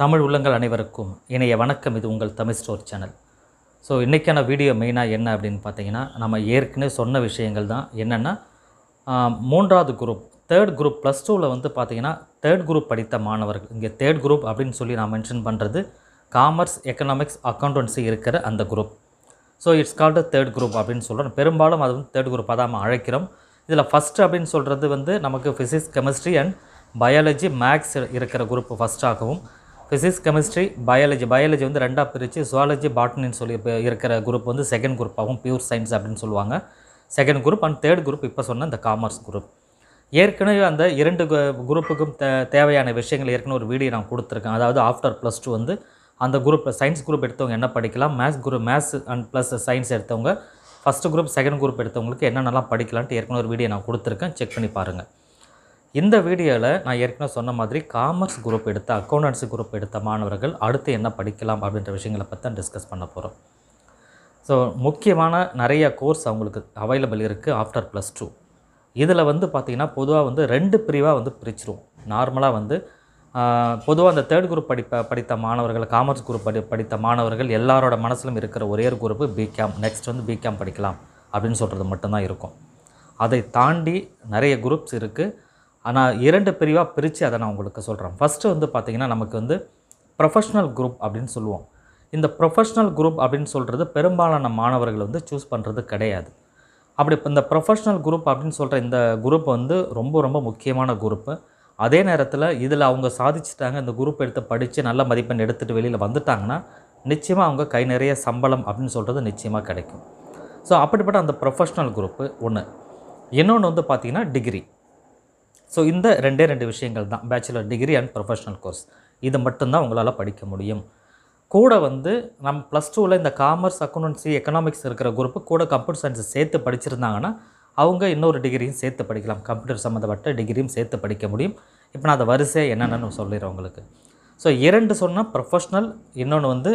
தமிழ் உள்ளங்கள் அனைவருக்கும் இணைய வணக்கம். இது உங்கள் தமிழ் ஸ்டோர் சேனல். ஸோ இன்றைக்கான வீடியோ மெயினாக என்ன அப்படின்னு பார்த்தீங்கன்னா, நம்ம ஏற்கனவே சொன்ன விஷயங்கள் தான். என்னென்னா, மூன்றாவது குரூப், தேர்ட் குரூப், ப்ளஸ் டூவில் வந்து பார்த்திங்கன்னா தேர்ட் குரூப் படித்த மாணவர்கள், இங்கே தேர்ட் குரூப் அப்படின்னு சொல்லி நான் மென்ஷன் பண்ணுறது காமர்ஸ், எக்கனாமிக்ஸ், அக்கௌண்டன்சி இருக்கிற அந்த group. So it's called third group அப்படின்னு சொல்கிறோம். பெரும்பாலும் அது வந்து தேர்ட் குரூப்பாக தான் அழைக்கிறோம். இதில் ஃபஸ்ட்டு அப்படின்னு சொல்கிறது வந்து நமக்கு physics, chemistry and biology, maths இருக்கிற குரூப் ஃபஸ்ட்டாகவும், ஃபிசிக்ஸ், கெமிஸ்ட்ரி, பயாலஜி வந்து ரெண்டாக பிரித்து ஜுவாலஜி, பாட்னின்னு சொல்லி இருக்கிற குரூப் வந்து செகண்ட் குரூப்பாகவும், பியூர் சயின்ஸ் அப்படின்னு சொல்லுவாங்க second group. And third group இப்போ சொன்ன இந்த காமர்ஸ் குரூப். ஏற்கனவே அந்த இரண்டு குரூப்புக்கும் தேவையான விஷயங்கள் ஏற்கனவே ஒரு வீடியோ நான் கொடுத்துருக்கேன். அதாவது ஆஃப்டர் ப்ளஸ் டூ வந்து அந்த குரூப், சயின்ஸ் குரூப் எடுத்தவங்க என்ன படிக்கலாம், மேத்ஸ் அண்ட் ப்ளஸ் சயின்ஸ் எடுத்தவங்க, ஃபஸ்ட்டு குரூப் செகண்ட் குரூப் எடுத்தவங்களுக்கு என்னென்னலாம் படிக்கலான்ட்டு ஏற்கனவே ஒரு வீடியோ நான் கொடுத்துருக்கேன், செக் பண்ணி பாருங்கள். இந்த வீடியோவில் நான் ஏற்கனவே சொன்ன மாதிரி காமர்ஸ் குரூப் எடுத்த, அக்கௌண்டன்சி குரூப் எடுத்த மாணவர்கள் அடுத்து என்ன படிக்கலாம் அப்படின்ற விஷயங்களை பற்றி தான் டிஸ்கஸ் பண்ண போகிறோம். ஸோ முக்கியமான நிறைய கோர்ஸ் அவங்களுக்கு அவைலபிள் இருக்குது ஆஃப்டர் ப்ளஸ் டூ. இதில் வந்து பார்த்திங்கன்னா பொதுவாக வந்து ரெண்டு பிரிவாக வந்து பிரிச்சிரும். நார்மலாக வந்து பொதுவாக அந்த தேர்ட் குரூப் படித்த மாணவர்கள், காமர்ஸ் குரூப் படித்த மாணவர்கள் எல்லாரோட மனசிலும் இருக்கிற ஒரே ஒரு குரூப்பு B.Com, நெக்ஸ்ட் வந்து B.Com படிக்கலாம் அப்படின்னு சொல்கிறது மட்டும்தான் இருக்கும். அதை தாண்டி நிறைய குரூப்ஸ் இருக்குது. ஆனால் இரண்டு பிரிவாக பிரித்து அதை நான் உங்களுக்கு சொல்கிறேன். ஃபஸ்ட்டு வந்து பார்த்திங்கன்னா நமக்கு வந்து ப்ரொஃபஷ்னல் குரூப் அப்படின்னு சொல்லுவோம். இந்த ப்ரொஃபஷ்னல் குரூப் அப்படின்னு சொல்கிறது பெரும்பாலான மாணவர்கள் வந்து சூஸ் பண்ணுறது கிடையாது. அப்படி இந்த ப்ரொஃபஷ்னல் குரூப் அப்படின்னு சொல்கிற இந்த குரூப் வந்து ரொம்ப ரொம்ப முக்கியமான குரூப்பு. அதே நேரத்தில் இதில் அவங்க சாதிச்சுட்டாங்க, இந்த குரூப் எடுத்து படித்து நல்ல மதிப்பெண் எடுத்துகிட்டு வெளியில் வந்துட்டாங்கன்னா நிச்சயமாக அவங்க கை நிறைய சம்பளம் அப்படின்னு சொல்கிறது நிச்சயமாக கிடைக்கும். ஸோ அப்படிப்பட்ட அந்த ப்ரொஃபஷ்னல் குரூப்பு ஒன்று. இன்னொன்று வந்து பார்த்திங்கன்னா டிகிரி. ஸோ இந்த ரெண்டு விஷயங்கள் தான், bachelor degree and professional course. இது மட்டும்தான் உங்களால் படிக்க முடியும். கூட வந்து நம்ம ப்ளஸ் டூவில் இந்த காமர்ஸ், அக்கௌண்டன்சி, எக்கனாமிக்ஸ் இருக்கிற குரூப்பு கூட கம்ப்யூட்டர் சயின்ஸை சேர்த்து படிச்சுருந்தாங்கன்னா அவங்க இன்னொரு டிகிரியும் சேர்த்து படிக்கலாம், கம்ப்யூட்டர் சம்மந்தப்பட்ட டிகிரியும் சேர்த்து படிக்க முடியும். இப்போ நான் அதை வரிசையாக என்னென்னு சொல்லிடுறேன் உங்களுக்கு. ஸோ இரண்டு சொன்னால் ப்ரொஃபஷ்னல், இன்னொன்று வந்து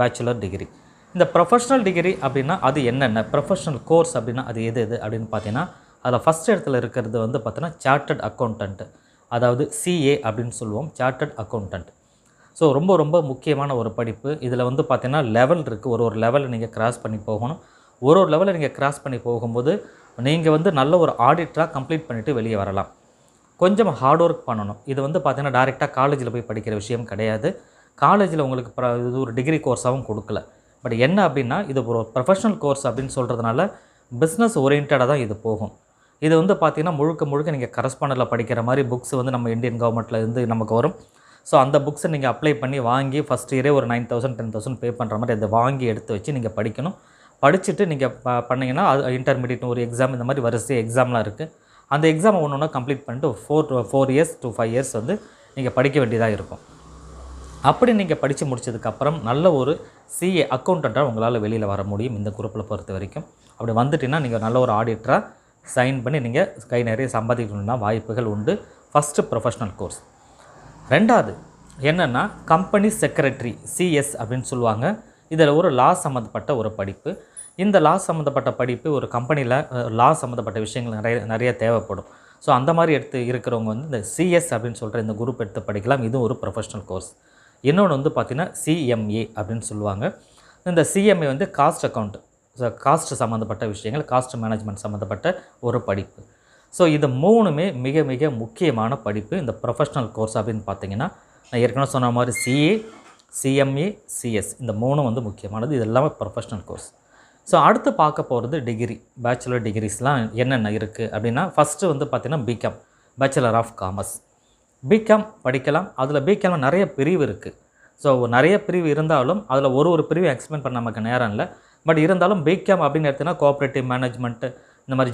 பேச்சுலர் டிகிரி. இந்த ப்ரொஃபஷ்னல் டிகிரி அப்படின்னா அது என்னென்ன, ப்ரொஃபஷ்னல் கோர்ஸ் அப்படின்னா அது எது அப்படின்னு பார்த்தீங்கன்னா, அதில் ஃபஸ்ட் இடத்துல இருக்கிறது வந்து பார்த்தீங்கன்னா சார்ட்டர்ட் அக்கௌண்டன்ட், அதாவது CA அப்படின்னு சொல்லுவோம், சார்ட்டர்ட் அக்கௌண்டன்ட். ஸோ ரொம்ப ரொம்ப முக்கியமான ஒரு படிப்பு. இதில் வந்து பார்த்தீங்கன்னா லெவல் இருக்குது. ஒரு லெவலில் நீங்கள் கிராஸ் பண்ணி போகணும். ஒரு லெவலில் நீங்கள் கிராஸ் பண்ணி போகும்போது நீங்கள் வந்து நல்ல ஒரு ஆடிட்டராக கம்ப்ளீட் பண்ணிவிட்டு வெளியே வரலாம். கொஞ்சம் ஹார்ட் ஒர்க் பண்ணணும். இது வந்து பார்த்திங்கன்னா டைரெக்டாக காலேஜில் போய் படிக்கிற விஷயம் கிடையாது. காலேஜில் உங்களுக்கு இது ஒரு டிகிரி கோர்ஸாகவும் கொடுக்கல. பட் என்ன அப்படின்னா, இது ஒரு ப்ரொஃபஷ்னல் கோர்ஸ் அப்படின்னு சொல்கிறதுனால பிஸ்னஸ் ஓரியன்டாக தான் இது போகும். இது வந்து பார்த்திங்கன்னா முழுக்க நீங்கள் கரஸ்பாண்டில் படிக்கிற மாதிரி புக்ஸ் வந்து நம்ம இந்தியன் கவர்மெண்ட்டில் இருந்து நமக்கு வரும். ஸோ அந்த புக்ஸை நீங்கள் அப்ளை பண்ணி வாங்கி ஃபஸ்ட் இயரே ஒரு 9,000 10,000 பே பண்ணுற மாதிரி அதை வாங்கி எடுத்து வச்சு நீங்கள் படிக்கணும். படிச்சுட்டு நீங்கள் பண்ணிங்கன்னா அது இன்டர்மீடியட் ஒரு எக்ஸாம், இந்த மாதிரி வரிசை எக்ஸாம்லாம் இருக்குது. அந்த எக்ஸாமை ஒன்று ஒன்றா கம்ப்ளீட் பண்ணிட்டு ஃபோர் இயர்ஸ் டு 5 இயர்ஸ் வந்து நீங்கள் படிக்க வேண்டியதாக இருக்கும். அப்படி நீங்கள் படித்து முடிச்சதுக்கப்புறம் நல்ல ஒரு CA அக்கௌண்டண்ட்டாக உங்களால் வெளியில் வர முடியும் இந்த குரூப்பில் பொறுத்த வரைக்கும். அப்படி வந்துட்டிங்கன்னா நீங்கள் நல்ல ஒரு ஆடிட்டராக சைன் பண்ணி நீங்கள் கை நிறைய சம்பாதிக்கணும்னா வாய்ப்புகள் உண்டு. First professional course. ரெண்டாவது என்னென்னா கம்பெனி செக்ரட்டரி, CS அப்படின்னு சொல்லுவாங்க. இதில் ஒரு லா சம்மந்தப்பட்ட ஒரு படிப்பு. இந்த லா சம்மந்தப்பட்ட படிப்பு ஒரு கம்பெனியில் லா சம்மந்தப்பட்ட விஷயங்கள் நிறைய தேவைப்படும். ஸோ அந்த மாதிரி எடுத்து இருக்கிறவங்க வந்து இந்த CS அப்படின்னு சொல்கிற இந்த குரூப் எடுத்து படிக்கலாம். இதுவும் ஒரு ப்ரொஃபஷ்னல் கோர்ஸ். இன்னொன்று வந்து பார்த்திங்கன்னா CMA அப்படின்னு சொல்லுவாங்க. இந்த CMA வந்து காஸ்ட் அக்கௌண்ட், ஸோ காஸ்ட் சம்மந்தப்பட்ட விஷயங்கள், காஸ்ட் மேனேஜ்மெண்ட் சம்மந்தப்பட்ட ஒரு படிப்பு. ஸோ இது மூணுமே மிக மிக முக்கியமான படிப்பு இந்த ப்ரொஃபஷ்னல் கோர்ஸ் அப்படின்னு பார்த்திங்கன்னா. நான் ஏற்கனவே சொன்ன மாதிரி CA, CMA, CS இந்த மூணும் வந்து முக்கியமானது. இது எல்லாமே ப்ரொஃபஷ்னல் கோர்ஸ். ஸோ அடுத்து பார்க்க போகிறது டிகிரி, பேச்சுலர் டிகிரிஸ்லாம் என்னென்ன இருக்குது அப்படின்னா, ஃபஸ்ட்டு வந்து பார்த்திங்கன்னா B.Com, bachelor of commerce. B.Com படிக்கலாம். அதில் B.Com நிறைய பிரிவு இருக்குது. ஸோ நிறைய பிரிவு இருந்தாலும் அதில் ஒரு பிரிவு எக்ஸ்பிளைன் பண்ண நமக்கு நேரம் இல்லை. பட் இருந்தாலும் B.Com அப்படின்னு எடுத்திங்கன்னா கோஆப்ரேட்டிவ் மேனேஜ்மெண்ட்டு, இந்த மாதிரி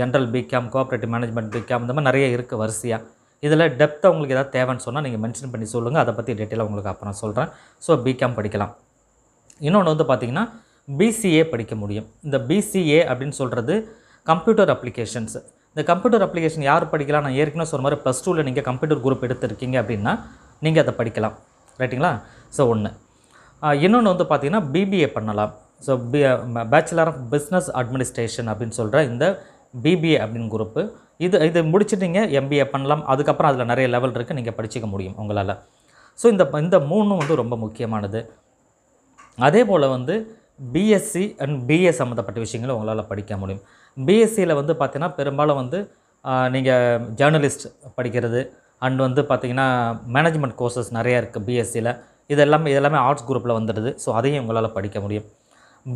general B.Com, cooperative management B.Com இந்த மாதிரி நிறைய இருக்குது வரிசையாக. இதில் டெப்த்தாக உங்களுக்கு எதாவது தேவைன்னு சொன்னால் நீங்கள் மென்ஷன் பண்ணி சொல்லுங்கள், அதை பற்றி டீட்டெயிலாக உங்களுக்கு அப்புறம் சொல்கிறேன். ஸோ B.Com படிக்கலாம். இன்னொன்று வந்து பார்த்திங்கன்னா BCA படிக்க முடியும். இந்த BCA அப்படின்னு சொல்கிறது கம்ப்யூட்டர் அப்ளிகேஷன்ஸ். இந்த கம்ப்யூட்டர் அப்ளிகேஷன் யார் படிக்கலாம்? நான் ஏற்கனவே சொன்ன மாதிரி ப்ளஸ் டூவில் நீங்கள் கம்ப்யூட்டர் குரூப் எடுத்துருக்கீங்க அப்படின்னா நீங்கள் அதை படிக்கலாம், ரைட்டுங்களா? ஸோ ஒன்று. இன்னொன்று வந்து பார்த்திங்கன்னா BBA பண்ணலாம். So bachelor of business administration அப்படின்னு சொல்கிற இந்த BBA அப்படின்னு குரூப்பு. இது முடிச்சுட்டு நீங்கள் MBA பண்ணலாம். அதுக்கப்புறம் அதில் நிறைய லெவல் இருக்குது, நீங்கள் படிச்சிக்க முடியும் உங்களால். ஸோ இந்த மூணும் வந்து ரொம்ப முக்கியமானது. அதே போல் வந்து பிஎஸ்சி அண்ட் பிஏ சம்மந்தப்பட்ட விஷயங்களும் உங்களால் படிக்க முடியும். பிஎஸ்சியில் வந்து பார்த்திங்கன்னா பெரும்பாலும் வந்து நீங்கள் ஜேர்னலிஸ்ட் படிக்கிறது அண்ட் வந்து பார்த்திங்கன்னா மேனேஜ்மெண்ட் கோர்சஸ் நிறையா இருக்குது பிஎஸ்சியில். இது எல்லாமே ஆர்ட்ஸ் குரூப்பில் வந்துடுது. ஸோ அதையும் உங்களால் படிக்க முடியும்.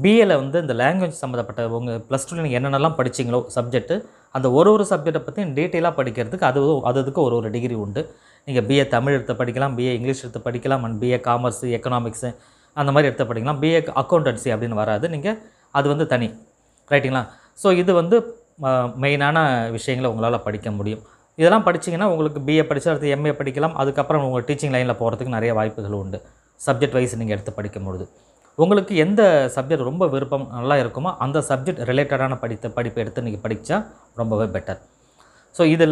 பிஏல வந்து இந்த லாங்குவேஜ் சம்மந்தப்பட்ட உங்கள் ப்ளஸ் டூவில் நீங்கள் என்னென்னலாம் படிச்சிங்களோ சப்ஜெக்ட்டு, அந்த ஒரு சப்ஜெக்டை பற்றி டீட்டெயிலாக படிக்கிறதுக்கு அதுக்கு ஒரு டிகிரி உண்டு. நீங்கள் பிஏ தமிழ் எடுத்து படிக்கலாம், பிஏ இங்கிலீஷ் எடுத்து படிக்கலாம் அண்ட் பிஏ காமர்ஸ், எக்கனாமிக்ஸு அந்த மாதிரி எடுத்து படிக்கலாம். பிஏ அக்கௌண்டன்சி அப்படின்னு வராது, நீங்கள் அது வந்து தனி ரைட்டுங்களா. ஸோ இது வந்து மெயினான விஷயங்களை உங்களால் படிக்க முடியும். இதெல்லாம் படிச்சிங்கன்னா உங்களுக்கு பிஏ படித்தா அடுத்து எம்ஏ படிக்கலாம். அதுக்கப்புறம் உங்கள் டீச்சிங் லைனில் போகிறதுக்கு நிறைய வாய்ப்புகள் உண்டு. சப்ஜெக்ட் வைஸ் நீங்கள் எடுத்து படிக்கும்பொழுது உங்களுக்கு எந்த சப்ஜெக்ட் ரொம்ப விருப்பம் நல்லா இருக்குமோ அந்த சப்ஜெக்ட் ரிலேட்டடான படிப்பை எடுத்து நீங்கள் படித்தா ரொம்பவே பெட்டர். ஸோ இது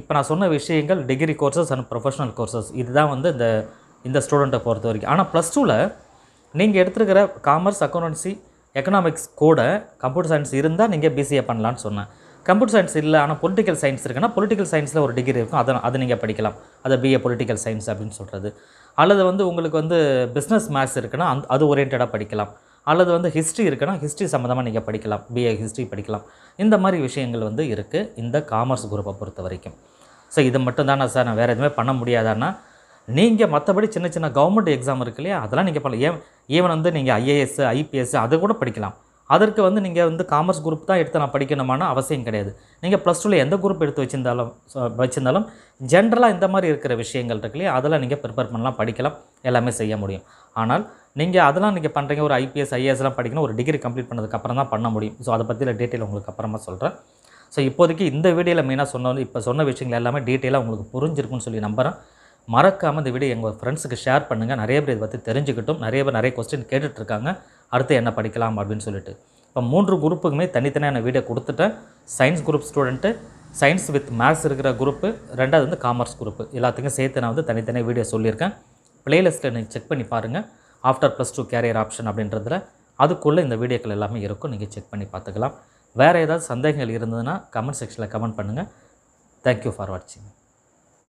இப்போ நான் சொன்ன விஷயங்கள் degree courses and professional courses, இதுதான் வந்து இந்த ஸ்டூடெண்ட்டை பொறுத்த வரைக்கும். ஆனால் ப்ளஸ் டூவில் நீங்கள் எடுத்துருக்கிற காமர்ஸ், அக்கௌண்டன்சி, எக்கனாமிக்ஸ் கூட கம்ப்யூட்டர் சயின்ஸ் இருந்தால் நீங்கள் பிசிஏ பண்ணலான்னு சொன்னேன். கம்ப்யூட்டர் சயின்ஸ் இல்லை ஆனால் பொலிட்டிக்கல் சயின்ஸ் இருக்குன்னா பொலிட்டிக்கல் சயின்ஸில் ஒரு டிகிரி இருக்கும், அதை நீங்கள் படிக்கலாம். அதை பிஏ பொலிட்டிக்கல் சயின்ஸ் அப்படின்னு சொல்கிறது. அல்லது வந்து உங்களுக்கு வந்து பிஸ்னஸ் மேத்ஸ் இருக்குன்னா அது ஓரியன்டாக படிக்கலாம். அல்லது வந்து ஹிஸ்ட்ரி இருக்குன்னா ஹிஸ்ட்ரி சம்மந்தமாக நீங்கள் படிக்கலாம், பிஏ ஹிஸ்ட்ரி படிக்கலாம். இந்த மாதிரி விஷயங்கள் வந்து இருக்குது இந்த காமர்ஸ் குரூப்பை பொறுத்த வரைக்கும். ஸோ இது மட்டும் தானே சார், நான் வேறு எதுவுமே பண்ண முடியாதான்னா நீங்கள் மற்றபடி சின்ன சின்ன கவர்மெண்ட் எக்ஸாம் இருக்கு இல்லையா, அதெல்லாம் நீங்கள் பண்ணலாம். ஈவன் வந்து நீங்கள் ஐஏஎஸ், ஐபிஎஸ் அது கூட படிக்கலாம். அதற்கு வந்து நீங்கள் வந்து காமர்ஸ் குரூப் தான் எடுத்து நான் படிக்கணுமான அவசியம் கிடையாது. நீங்கள் ப்ளஸ் டூவில் எந்த குரூப் எடுத்து வச்சுருந்தாலும் ஜென்ரலாக இந்த மாதிரி இருக்கிற விஷயங்கள் இருக்கு இல்லையா, அதெல்லாம் நீங்கள் ப்ரிப்பேர் பண்ணலாம், படிக்கலாம், எல்லாமே செய்ய முடியும். ஆனால் நீங்கள் அதெல்லாம் நீங்கள் பண்ணுறீங்க, ஒரு ஐபிஎஸ் ஐஏஎஸ்லாம் படிக்கணும், ஒரு டிகிரி கம்ப்ளீட் பண்ணதுக்கப்புறம் தான் பண்ண முடியும். ஸோ அதை பற்றியில் டீட்டெயில் உங்களுக்கு அப்புறமா சொல்கிறேன். ஸோ இப்போதைக்கு இந்த வீடியோவில் மெயினாக இப்போ சொன்ன விஷயங்கள் எல்லாமே டீட்டெயிலாக உங்களுக்கு புரிஞ்சிருக்குன்னு சொல்லி நம்புகிறேன். மறக்காமல் இந்த வீடியோ எங்கள் ஃப்ரெண்ட்ஸுக்கு ஷேர் பண்ணுங்கள். நிறைய பேர் இதை பற்றி தெரிஞ்சுக்கிட்டோம். நிறைய கொஸ்டின் கேட்டுட்ருக்காங்க அடுத்து என்ன படிக்கலாம் அப்படின்னு சொல்லிட்டு. இப்போ 3 குரூப்புக்குமே தனித்தனியான வீடியோ கொடுத்துட்டேன். Science group student, science with maths இருக்கிற குரூப்பு, 2வது வந்து காமர்ஸ் குரூப்பு, எல்லாத்துக்கும் சேர்த்து நான் வந்து தனித்தனியாக வீடியோ சொல்லியிருக்கேன். ப்ளேலிஸ்ட்டில் நீங்கள் செக் பண்ணி பாருங்கள், ஆஃப்டர் +2 கேரியர் ஆப்ஷன் அப்படின்றதுல அதுக்குள்ளே இந்த வீடியோக்கள் எல்லாமே இருக்கும், நீங்கள் செக் பண்ணி பார்த்துக்கலாம். வேறு ஏதாவது சந்தேகங்கள் இருந்ததுன்னா கமெண்ட் செக்ஷனில் கமெண்ட் பண்ணுங்கள். தேங்க்யூ ஃபார் வாட்சிங்.